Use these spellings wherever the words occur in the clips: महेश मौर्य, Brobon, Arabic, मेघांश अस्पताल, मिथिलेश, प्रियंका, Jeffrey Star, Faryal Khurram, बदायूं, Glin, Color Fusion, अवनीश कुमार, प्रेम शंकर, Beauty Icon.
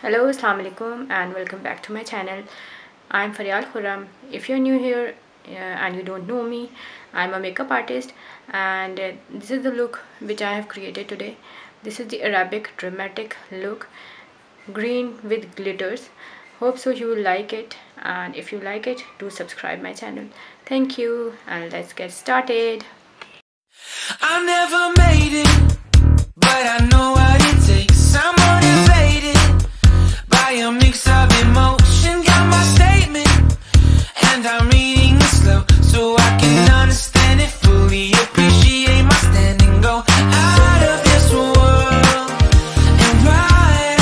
Hello, assalamu alaikum and welcome back to my channel. I'm Faryal Khurram. If you're new here and you don't know me, I'm a makeup artist and this is the look which I have created today. This is the Arabic dramatic look, green with glitters. Hope so you will like it, and if you like it, do subscribe my channel. Thank you and let's get started. I never made it, but I know what it takes. I'm motivated by a mix of emotion, got my statement, and I'm reading it slow, so I can understand it fully, appreciate my stand and go out of this world, and right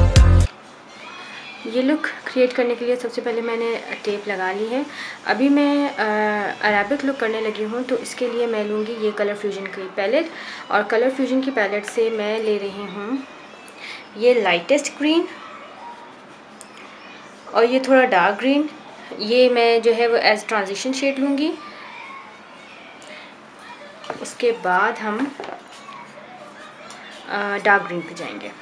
on time. ये look create करने के लिए सबसे पहले मैंने tape लगा ली है. अभी मैं अरेबिक लुक करने लगी हूँ, तो इसके लिए मैं लूँगी ये कलर फ्यूजन की पैलेट. और कलर फ्यूजन की पैलेट से मैं ले रही हूँ ये लाइटेस्ट ग्रीन और ये थोड़ा डार्क ग्रीन. ये मैं जो है वो एज ट्रांजिशन शेड लूँगी. उसके बाद हम डार्क ग्रीन पे जाएंगे.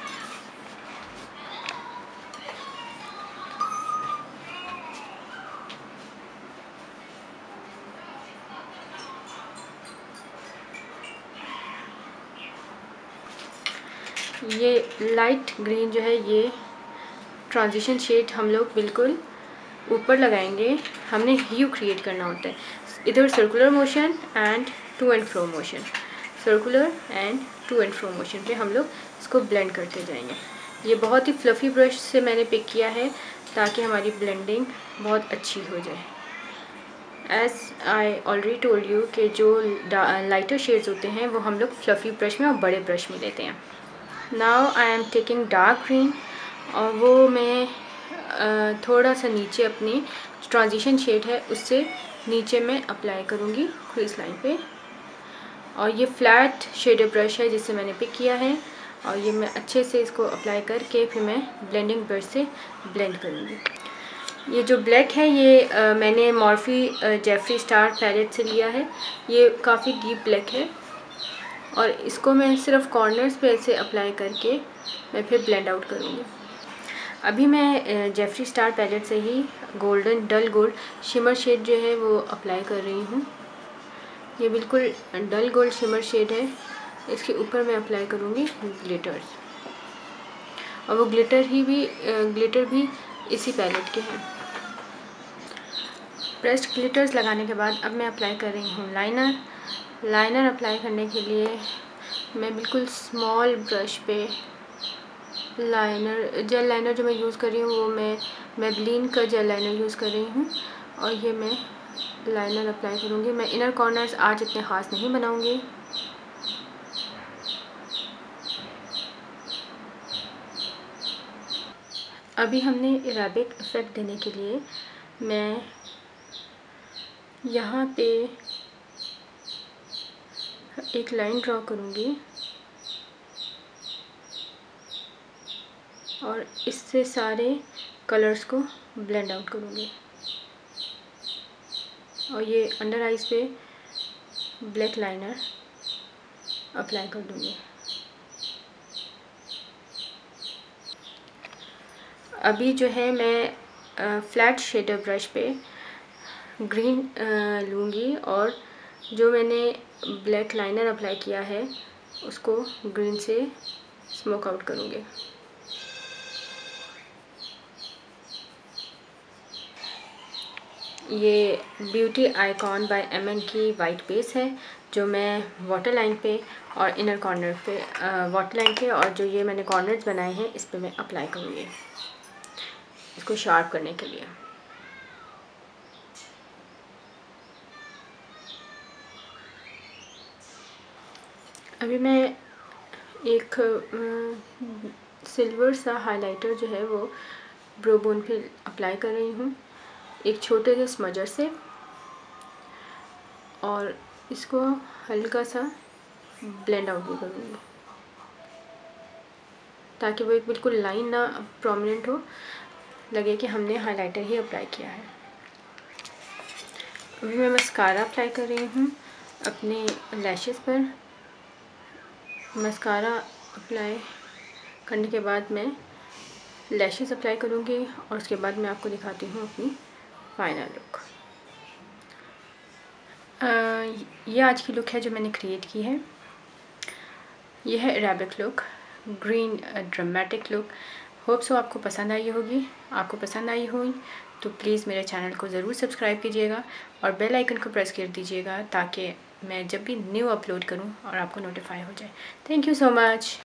ये लाइट ग्रीन जो है ये ट्रांजिशन शेड हम लोग बिल्कुल ऊपर लगाएंगे. हमने ह्यू क्रिएट करना होता है. इधर circular motion and to and fro motion, circular and to and fro motion पे हम लोग इसको ब्लेंड करते जाएंगे. ये बहुत ही फ्लफ़ी ब्रश से मैंने पिक किया है ताकि हमारी ब्लेंडिंग बहुत अच्छी हो जाए. As I already told you कि जो लाइटर शेड्स होते हैं वो हम लोग फ्लफ़ी ब्रश में और बड़े ब्रश में लेते हैं. Now I am taking dark green और वो मैं थोड़ा सा नीचे अपनी ट्रांजिशन शेड है उससे नीचे मैं अप्लाई करूँगी क्रीज लाइन पे. और ये फ्लैट शेडर ब्रश है जिससे मैंने पिक किया है और ये मैं अच्छे से इसको अप्लाई करके फिर मैं ब्लेंडिंग ब्रश से ब्लेंड करूँगी. ये जो ब्लैक है ये मैंने मॉर्फी जेफरी स्टार पैलेट से लिया है. ये काफ़ी डीप ब्लैक है और इसको मैं सिर्फ कॉर्नर्स पे ऐसे अप्लाई करके मैं फिर ब्लेंड आउट करूँगी. अभी मैं जेफरी स्टार पैलेट से ही golden dull gold shimmer shade जो है वो अप्लाई कर रही हूँ. ये बिल्कुल डल गोल्ड शिमर शेड है. इसके ऊपर मैं अप्लाई करूँगी ग्लिटर्स और वो ग्लिटर भी इसी पैलेट के हैं. प्रेस्ड ग्लिटर्स लगाने के बाद अब मैं अप्लाई कर रही हूँ लाइनर. लाइनर अप्लाई करने के लिए मैं बिल्कुल स्मॉल ब्रश पे लाइनर, जेल लाइनर जो मैं यूज़ कर रही हूँ वो मैं ग्लिन का जेल लाइनर यूज़ कर रही हूँ और ये मैं लाइनर अप्लाई करूँगी. मैं इनर कॉर्नर्स आज इतने ख़ास नहीं बनाऊँगी. अभी हमने अरेबिक इफ़ेक्ट देने के लिए मैं यहाँ पे एक लाइन ड्रॉ करूँगी और इससे सारे कलर्स को ब्लेंड आउट करूँगी. और ये अंडर आइज पे ब्लैक लाइनर अप्लाई कर दूँगी. अभी जो है मैं फ्लैट शेडर ब्रश पे ग्रीन लूँगी और जो मैंने ब्लैक लाइनर अप्लाई किया है उसको ग्रीन से स्मोक आउट करूँगी. ये ब्यूटी आइकॉन बाय MN की वाइट बेस है जो मैं वाटर लाइन पे और इनर कॉर्नर पे, वाटर लाइन पे और जो ये मैंने कॉर्नर्स बनाए हैं इस पे मैं अप्लाई करूँगी इसको शार्प करने के लिए. अभी मैं एक सिल्वर सा हाइलाइटर जो है वो ब्रोबोन पे अप्लाई कर रही हूँ एक छोटे से स्मजर से और इसको हल्का सा ब्लेंड आउट भी करूँगी ताकि वो एक बिल्कुल लाइन ना प्रोमिनेंट हो, लगे कि हमने हाइलाइटर ही अप्लाई किया है. अभी मैं मस्कारा अप्लाई कर रही हूँ अपने लैशेस पर. मस्कारा अप्लाई करने के बाद मैं लैशेस अप्लाई करूँगी और उसके बाद मैं आपको दिखाती हूँ अपनी फाइनल लुक। ये आज की लुक है जो मैंने क्रिएट की है। ये है Arabic look, green dramatic look. Hope so आपको पसंद आई होगी। आपको पसंद आई होगी तो प्लीज़ मेरे चैनल को ज़रूर सब्सक्राइब कीजिएगा और बेल आइकन को प्रेस कर दीजिएगा ताकि मैं जब भी न्यू अपलोड करूं और आपको नोटिफाई हो जाए। Thank you so much.